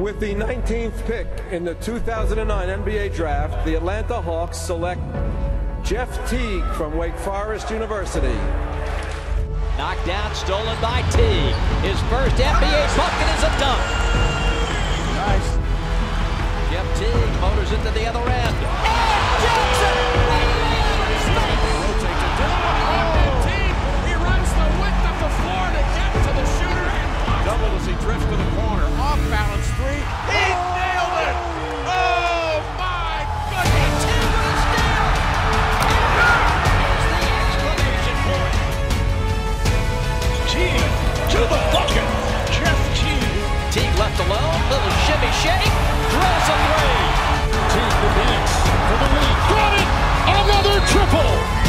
With the 19th pick in the 2009 NBA Draft, the Atlanta Hawks select Jeff Teague from Wake Forest University. Knocked down, stolen by Teague. His first NBA bucket is a dunk. Nice. Jeff Teague motors it to the other end. And dunks it! Rotates it down behind that team. He runs the width of the floor to get to the shooter. And double as he drifts to the corner. Off balance three. He nailed it! Oh, my goodness! Timber's down! Here's the exclamation point. Teague to the bucket. Jeff Teague. Teague left alone. Little shimmy shake. Drills a three. Teague the for the lead. Got it! Another triple!